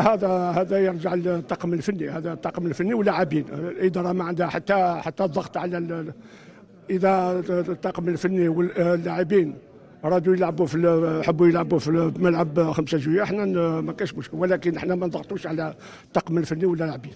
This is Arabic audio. هذا يرجع للطاقم الفني، هذا الطاقم الفني واللاعبين. الاداره ما عندها حتى الضغط على اذا الطاقم الفني واللاعبين رادوا يلعبوا حبوا يلعبوا في ملعب 5 جويلية، احنا ما كاش مشكل، ولكن احنا ما نضغطوش على الطاقم الفني واللاعبين.